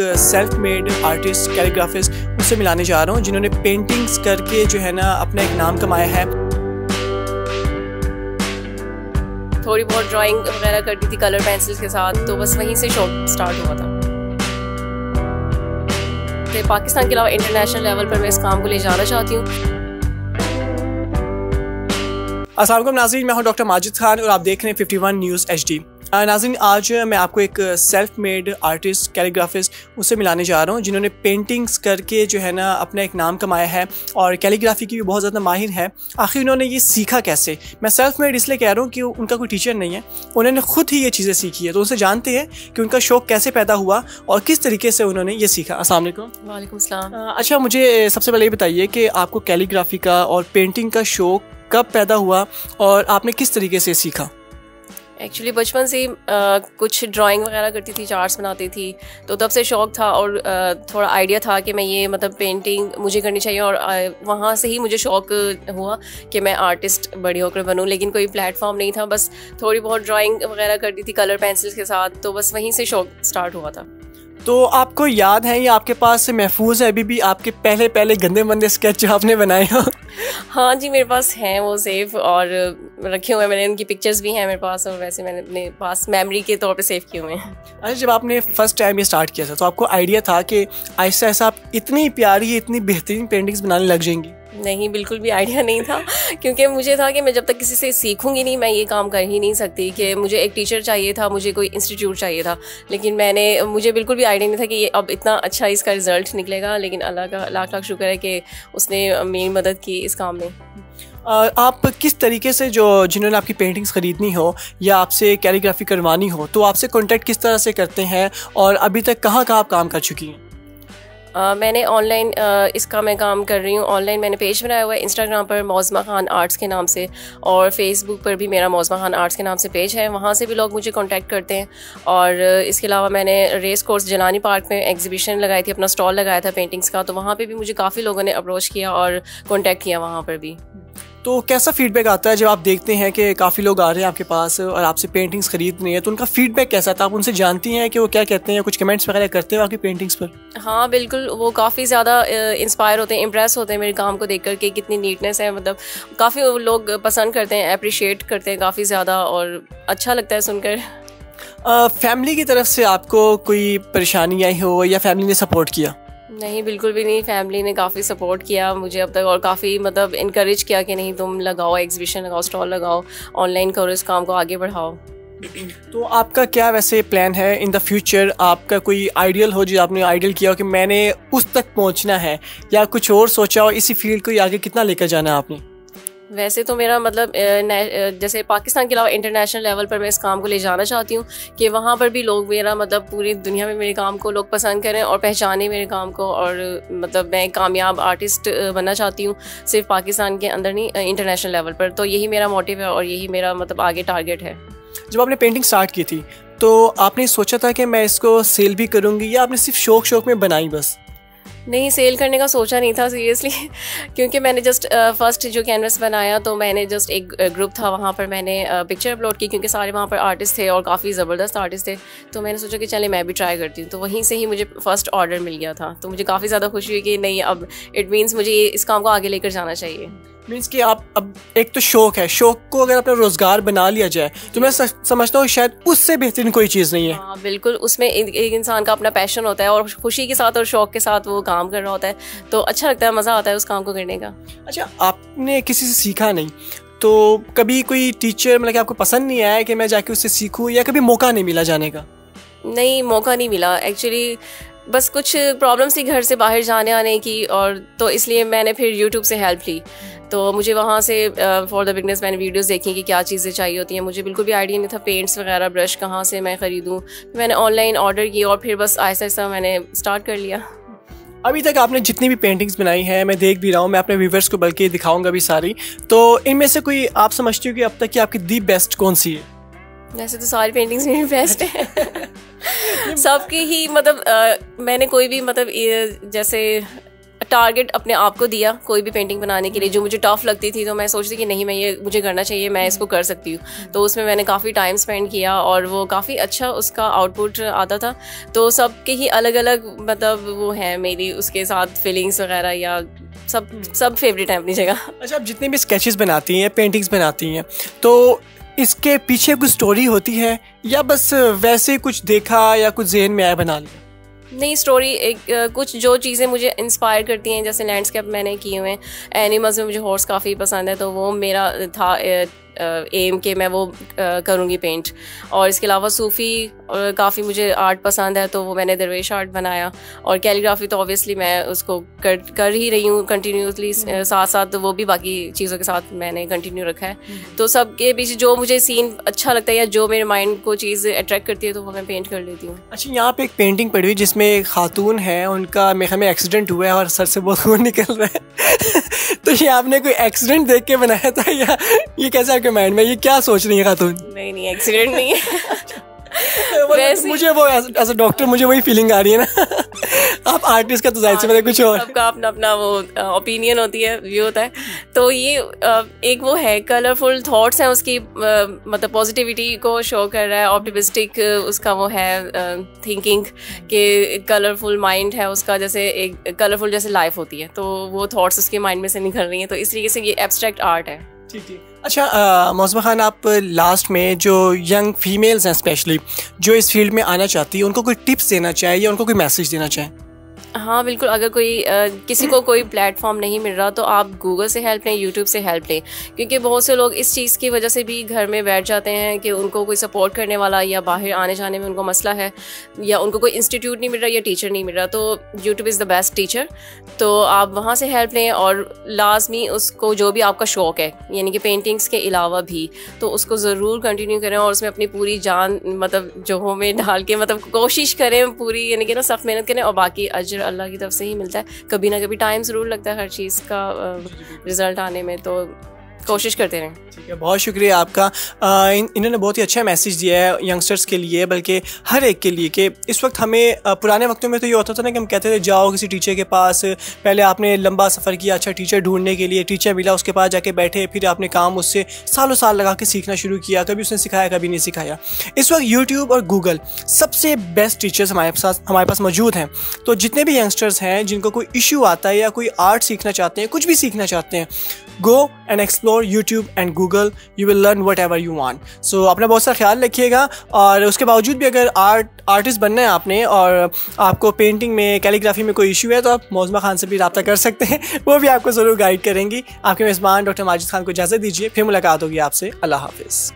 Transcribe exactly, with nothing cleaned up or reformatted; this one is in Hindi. सेल्फ मेड आर्टिस्ट कैलीग्राफिस्ट उससे मिलाने जा रहा हूँ जिन्होंने पेंटिंग्स करके जो है ना अपना एक नाम कमाया है। थोड़ी बहुत ड्राइंग वगैरह करती थी कलर पेंसिल्स के साथ, तो बस वहीं से शौक स्टार्ट हुआ था। तो पाकिस्तान के अलावा इंटरनेशनल लेवल पर मैं इस काम को ले जाना चाहती हूँ। अस्सलाम वालेकुम नाज़रीन, मैं हूं डॉक्टर माजिद खान और आप देख रहे हैं fifty one news H D. नाज़रीन, आज मैं आपको एक सेल्फ मेड आर्टिस्ट कैलीग्राफिस्ट उससे मिलाने जा रहा हूं जिन्होंने पेंटिंग्स करके जो है ना अपना एक नाम कमाया है और कैलीग्राफी की भी बहुत ज़्यादा माहिर है। आखिर उन्होंने ये सीखा कैसे? मैं सेल्फ मेड इसलिए कह रहा हूँ कि उनका कोई टीचर नहीं है, उन्होंने खुद ही ये चीज़ें सीखी है। तो उनसे जानते हैं कि उनका शौक़ कैसे पैदा हुआ और किस तरीके से उन्होंने ये सीखा। अस्सलाम वालेकुम। वालेकुम सलाम। अच्छा, मुझे सबसे पहले ये बताइए कि आपको कैलीग्राफी का और पेंटिंग का शौक़ कब पैदा हुआ और आपने किस तरीके से सीखा? एक्चुअली बचपन से आ, कुछ ड्राइंग वगैरह करती थी, चार्ट्स बनाती थी, तो तब से शौक़ था और आ, थोड़ा आइडिया था कि मैं ये मतलब पेंटिंग मुझे करनी चाहिए और आ, वहाँ से ही मुझे शौक़ हुआ कि मैं आर्टिस्ट बड़ी होकर बनूँ। लेकिन कोई प्लेटफॉर्म नहीं था, बस थोड़ी बहुत ड्राइंग वगैरह करती थी कलर पेंसिल्स के साथ, तो बस वहीं से शौक़ स्टार्ट हुआ था। तो आपको याद है या आपके पास महफूज है अभी भी आपके पहले पहले गंदे मंदे स्केच आपने बनाए हो? हाँ जी, मेरे पास हैं वो सेव और रखे हुए हैं, मैंने उनकी पिक्चर्स भी हैं मेरे पास और वैसे मैंने अपने पास मेमोरी के तौर पे सेव किए हुए हैं। अच्छा, जब आपने फर्स्ट टाइम ये स्टार्ट किया था तो आपको आइडिया था कि ऐसा ऐसा आप इतनी प्यारी इतनी बेहतरीन पेंटिंग्स बनाने लग जाएंगी? नहीं, बिल्कुल भी आइडिया नहीं था क्योंकि मुझे था कि मैं जब तक किसी से सीखूंगी नहीं मैं ये काम कर ही नहीं सकती, कि मुझे एक टीचर चाहिए था, मुझे कोई इंस्टीट्यूट चाहिए था। लेकिन मैंने मुझे बिल्कुल भी आइडिया नहीं था कि ये अब इतना अच्छा इसका रिज़ल्ट निकलेगा, लेकिन अल्लाह का लाख लाख शुक्र है कि उसने मेरी मदद की इस काम में। आप किस तरीके से जो जिन्होंने आपकी पेंटिंग्स ख़रीदनी हो या आपसे कैलीग्राफी करवानी हो तो आपसे कॉन्टेक्ट किस तरह से करते हैं और अभी तक कहाँ कहाँ आप काम कर चुकी हैं? Uh, मैंने ऑनलाइन uh, इसका मैं काम कर रही हूँ। ऑनलाइन मैंने पेज बनाया हुआ है इंस्टाग्राम पर मौजमा खान आर्ट्स के नाम से और फेसबुक पर भी मेरा मौजमा खान आर्ट्स के नाम से पेज है, वहाँ से भी लोग मुझे कांटेक्ट करते हैं। और इसके अलावा मैंने रेस कोर्स जिलानी पार्क में एग्जीबिशन लगाई थी, अपना स्टॉल लगाया था पेंटिंग्स का, तो वहाँ पर भी मुझे काफ़ी लोगों ने अप्रोच किया और कॉन्टैक्ट किया वहाँ पर भी। तो कैसा फीडबैक आता है जब आप देखते हैं कि काफ़ी लोग आ रहे हैं आपके पास और आपसे पेंटिंग्स खरीद रहे हैं, तो उनका फीडबैक कैसा था? आप उनसे जानती हैं कि वो क्या कहते हैं, कुछ कमेंट्स वगैरह करते हैं आपकी पेंटिंग्स पर? हाँ बिल्कुल, वो काफ़ी ज़्यादा इंस्पायर होते हैं, इंप्रेस होते हैं मेरे काम को देख कर कि कितनी नीटनेस है, मतलब काफ़ी लोग पसंद करते हैं, अप्रिशिएट करते हैं काफ़ी ज़्यादा और अच्छा लगता है सुनकर। फैमिली की तरफ से आपको कोई परेशानी आई हो या फैमिली ने सपोर्ट किया? नहीं, बिल्कुल भी नहीं, फैमिली ने काफ़ी सपोर्ट किया मुझे अब तक और काफ़ी मतलब इनकरेज किया कि नहीं तुम लगाओ, एग्जीबिशन लगाओ, स्टॉल लगाओ, ऑनलाइन करो, इस काम को आगे बढ़ाओ। तो आपका क्या वैसे प्लान है इन द फ्यूचर? आपका कोई आइडियल हो जो आपने आइडियल किया हो कि मैंने उस तक पहुंचना है, या कुछ और सोचा हो इसी फील्ड को आगे कितना लेकर जाना है आपने? वैसे तो मेरा मतलब जैसे पाकिस्तान के अलावा इंटरनेशनल लेवल पर मैं इस काम को ले जाना चाहती हूँ कि वहाँ पर भी लोग मेरा मतलब पूरी दुनिया में मेरे काम को लोग पसंद करें और पहचाने मेरे काम को, और मतलब मैं कामयाब आर्टिस्ट बनना चाहती हूँ सिर्फ पाकिस्तान के अंदर नहीं, इंटरनेशनल लेवल पर। तो यही मेरा मोटिव है और यही मेरा मतलब आगे टारगेट है। जब आपने पेंटिंग स्टार्ट की थी तो आपने सोचा था कि मैं इसको सेल भी करूँगी या आपने सिर्फ शौक शौक में बनाई? बस नहीं, सेल करने का सोचा नहीं था सीरियसली क्योंकि मैंने जस्ट फर्स्ट जो कैनवस बनाया तो मैंने जस्ट एक ग्रुप था वहाँ पर मैंने पिक्चर अपलोड की, क्योंकि सारे वहाँ पर आर्टिस्ट थे और काफ़ी ज़बरदस्त आर्टिस्ट थे, तो मैंने सोचा कि चले मैं भी ट्राई करती हूँ। तो वहीं से ही मुझे फ़र्स्ट ऑर्डर मिल गया था, तो मुझे काफ़ी ज़्यादा खुशी हुई कि नहीं अब इट मीन्स मुझे इस काम को आगे लेकर जाना चाहिए। मीन्स कि आप अब एक तो शौक़ है, शौक़ को अगर अपना रोज़गार बना लिया जाए तो मैं समझता हूँ शायद उससे बेहतरीन कोई चीज़ नहीं है। हाँ बिल्कुल, उसमें एक इंसान का अपना पैशन होता है और खुशी के साथ और शौक़ के साथ वो काम कर रहा होता है, तो अच्छा लगता है, मज़ा आता है उस काम को करने का। अच्छा, आपने किसी से सीखा नहीं, तो कभी कोई टीचर मतलब कि आपको पसंद नहीं आया कि मैं जाके उससे सीखूँ, या कभी मौका नहीं मिला जाने का? नहीं, मौका नहीं मिला एक्चुअली, बस कुछ प्रॉब्लम्स थी घर से बाहर जाने आने की, और तो इसलिए मैंने फिर यूट्यूब से हेल्प ली। तो मुझे वहाँ से फॉर द बिगनर्स मैंने वीडियोस देखी कि क्या चीज़ें चाहिए होती हैं, मुझे बिल्कुल भी आइडिया नहीं था पेंट्स वगैरह ब्रश कहाँ से मैं ख़रीदूँ, मैंने ऑनलाइन ऑर्डर किया और फिर बस ऐसा ऐसा मैंने स्टार्ट कर लिया। अभी तक आपने जितनी भी पेंटिंग्स बनाई हैं मैं देख भी रहा हूँ, मैं अपने व्यूवर्स को बल्कि दिखाऊँगा भी सारी, तो इनमें से कोई आप समझती हो कि अब तक की आपकी दी बेस्ट कौन सी है? वैसे तो सारी पेंटिंग्स मेरी बेस्ट है सबकी ही मतलब आ, मैंने कोई भी मतलब जैसे टारगेट अपने आप को दिया कोई भी पेंटिंग बनाने के लिए। जो मुझे टफ लगती थी तो मैं सोचती कि नहीं, मैं ये मुझे करना चाहिए, मैं इसको कर सकती हूँ। तो उसमें मैंने काफ़ी टाइम स्पेंड किया और वो काफ़ी अच्छा उसका आउटपुट आता था। तो सब के ही अलग अलग मतलब वो है मेरी उसके साथ फीलिंग्स वगैरह, या सब सब फेवरेट है अपनी जगह। अच्छा, आप जितने भी स्केचेस बनाती हैं, पेंटिंग्स बनाती हैं, तो इसके पीछे कुछ स्टोरी होती है या बस वैसे कुछ देखा या कुछ जहन में आया बना लिया? नहीं, स्टोरी एक कुछ जो चीज़ें मुझे इंस्पायर करती हैं, जैसे लैंडस्केप मैंने किए हुए हैं, एनिमल्स में मुझे हॉर्स काफ़ी पसंद है, तो वो मेरा था एम के मैं वो करूँगी पेंट। और इसके अलावा सूफ़ी काफ़ी मुझे आर्ट पसंद है, तो वो मैंने दरवेश आर्ट बनाया। और कैलीग्राफी तो ऑब्वियसली मैं उसको कर कर ही रही हूँ कंटिन्यूसली साथ साथ, तो वो भी बाकी चीज़ों के साथ मैंने कंटिन्यू रखा है। तो सबके बीच जो मुझे सीन अच्छा लगता है या जो मेरे माइंड को चीज़ अट्रैक्ट करती है तो वो मैं पेंट कर लेती हूँ। अच्छा, यहाँ पर एक पेंटिंग पड़ी हुई जिसमें एक खातून है, उनका मेरे ख्याल में एक्सीडेंट हुआ है और सर से बहुत खून निकल रहा है। तो ये आपने कोई एक्सीडेंट देख के बनाया था या ये कैसे आपके माइंड में, ये क्या सोच रही है खातून? नहीं नहीं, एक्सीडेंट नहीं है। मुझे वो एज अ डॉक्टर मुझे वही फीलिंग आ रही है ना। आप आर्टिस्ट का तो जाहिर से मतलब कुछ और, सबका अपना अपना वो ओपिनियन होती है, व्यू होता है। तो ये एक वो है, कलरफुल थॉट्स हैं उसकी, मतलब पॉजिटिविटी को शो कर रहा है, ऑप्टिमिस्टिक उसका वो है थिंकिंग के, कलरफुल माइंड है उसका, जैसे एक कलरफुल जैसे लाइफ होती है, तो वो थॉट्स उसके माइंड में से निकल रही हैं। तो इस तरीके से ये एब्स्ट्रैक्ट आर्ट है। ठीक है। अच्छा मौजमा खान, आप लास्ट में जो यंग फीमेल्स हैं स्पेशली जो इस फील्ड में आना चाहती है, उनको कोई टिप्स देना चाहे या उनको कोई मैसेज देना चाहे? हाँ बिल्कुल, अगर कोई आ, किसी को कोई प्लेटफॉर्म नहीं मिल रहा तो आप गूगल से हेल्प लें, यूट्यूब से हेल्प लें, क्योंकि बहुत से लोग इस चीज़ की वजह से भी घर में बैठ जाते हैं कि उनको कोई सपोर्ट करने वाला या बाहर आने जाने में उनको मसला है, या उनको कोई इंस्टीट्यूट नहीं मिल रहा या टीचर नहीं मिल रहा। तो YouTube is the best teacher, तो आप वहाँ से हेल्प लें। और लाजमी उसको जो भी आपका शौक़ है, यानी कि पेंटिंग्स के अलावा भी, तो उसको ज़रूर कंटिन्यू करें और उसमें अपनी पूरी जान मतलब जोहों में डाल के मतलब कोशिश करें पूरी, यानी कि ना सख्त मेहनत करें, और बाकी अजर अल्लाह की तरफ से ही मिलता है। कभी ना कभी टाइम ज़रूर लगता है हर चीज़ का रिज़ल्ट आने में, तो कोशिश करते रहें। ठीक है, बहुत शुक्रिया आपका। इन, इन्होंने बहुत ही अच्छा मैसेज दिया है यंगस्टर्स के लिए, बल्कि हर एक के लिए, कि इस वक्त हमें पुराने वक्तों में तो ये होता था ना कि हम कहते थे जाओ किसी टीचर के पास, पहले आपने लंबा सफ़र किया अच्छा टीचर ढूंढने के लिए, टीचर मिला उसके पास जाके बैठे, फिर आपने काम उससे सालों साल लगा के सीखना शुरू किया, कभी उसने सिखाया कभी नहीं सिखाया। इस वक्त यूट्यूब और गूगल सबसे बेस्ट टीचर्स हमारे साथ हमारे पास मौजूद हैं। तो जितने भी यंगस्टर्स हैं जिनको कोई इशू आता है या कोई आर्ट सीखना चाहते हैं, कुछ भी सीखना चाहते हैं, Go and explore YouTube and Google. You will learn whatever you want. So अपना बहुत सारा ख्याल रखिएगा। और उसके बावजूद भी अगर आर्ट आर्टिस्ट बनना है आपने और आपको पेंटिंग में, कैलीग्राफी में कोई इशू है, तो आप मौजमा खान से भी रब्ता कर सकते हैं, वो भी आपको ज़रूर गाइड करेंगी। आपके मेज़बान डॉक्टर माजिद खान को इजाज़त दीजिए, फिर मुलाकात होगी आपसे। अल्लाह हाफिज़।